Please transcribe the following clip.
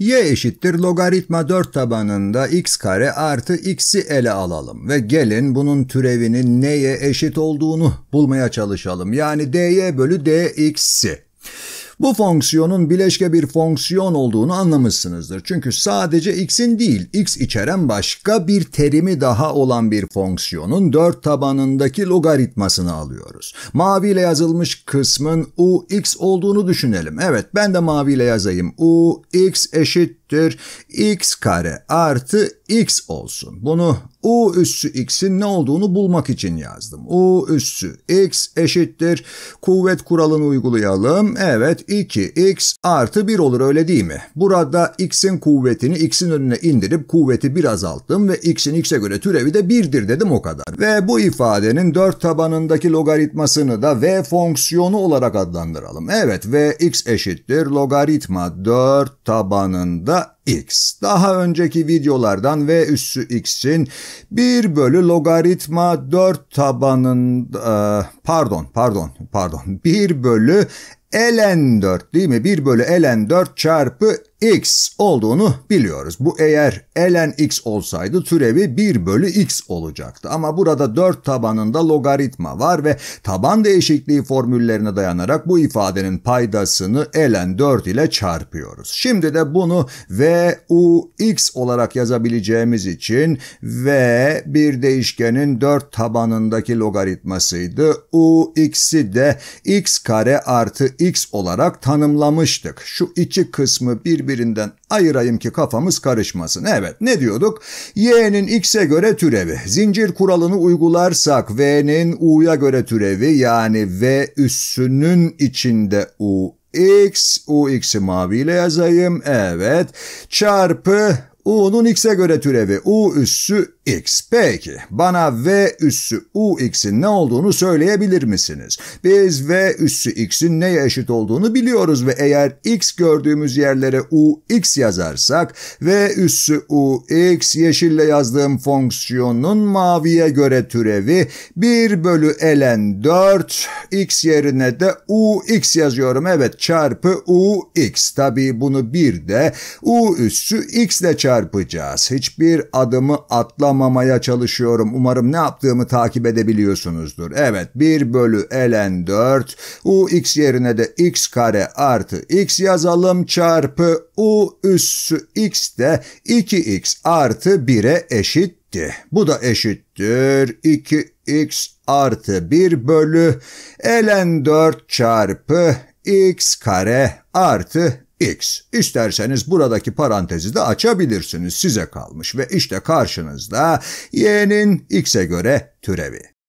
y eşittir logaritma 4 tabanında x kare artı x'i ele alalım ve gelin bunun türevinin neye eşit olduğunu bulmaya çalışalım. Yani dy bölü dx'i. Bu fonksiyonun bileşke bir fonksiyon olduğunu anlamışsınızdır. Çünkü sadece x'in değil, x içeren başka bir terimi daha olan bir fonksiyonun 4 tabanındaki logaritmasını alıyoruz. Maviyle yazılmış kısmın ux olduğunu düşünelim. Evet, ben de maviyle yazayım. Ux eşittir x kare artı x olsun. Bunu u üssü x'in ne olduğunu bulmak için yazdım. U üssü x eşittir. Kuvvet kuralını uygulayalım. Evet, 2x artı 1 olur, öyle değil mi? Burada x'in kuvvetini x'in önüne indirip kuvveti 1 azalttım ve x'in x'e göre türevi de 1'dir dedim, o kadar. Ve bu ifadenin 4 tabanındaki logaritmasını da v fonksiyonu olarak adlandıralım. Evet, v x eşittir logaritma 4 tabanında x. Daha önceki videolardan v üssü x'in 1 bölü logaritma 4 tabanında, pardon 1 bölü ln 4 değil mi? 1 bölü ln 4 çarpı x olduğunu biliyoruz. Bu eğer ln x olsaydı türevi 1 bölü x olacaktı. Ama burada 4 tabanında logaritma var ve taban değişikliği formüllerine dayanarak bu ifadenin paydasını ln 4 ile çarpıyoruz. Şimdi de bunu vux olarak yazabileceğimiz için v bir değişkenin 4 tabanındaki logaritmasıydı. Ux'i de x kare artı x olarak tanımlamıştık. Şu iki kısmı birbirinden ayırayım ki kafamız karışmasın. Evet, ne diyorduk? Y'nin x'e göre türevi. Zincir kuralını uygularsak v'nin u'ya göre türevi, yani v üssünün içinde ux, ux'i maviyle yazayım. Evet, çarpı u'nun x'e göre türevi, u üssü x. Peki, bana v üssü ux'in ne olduğunu söyleyebilir misiniz? Biz v üssü x'in neye eşit olduğunu biliyoruz ve eğer x gördüğümüz yerlere ux yazarsak v üssü ux yeşille yazdığım fonksiyonun maviye göre türevi 1 bölü ln 4 x yerine de ux yazıyorum. Evet, çarpı ux. Tabii bunu bir de u üssü x ile çarpacağız. Hiçbir adımı atlamamaya çalışıyorum. Umarım ne yaptığımı takip edebiliyorsunuzdur. Evet, 1 bölü ln 4 ux yerine de x kare artı x yazalım çarpı u üssü x de 2x artı 1'e eşitti. Bu da eşittir 2x artı 1 bölü ln 4 çarpı x kare artı x. İsterseniz buradaki parantezi de açabilirsiniz, size kalmış ve işte karşınızda y'nin x'e göre türevi.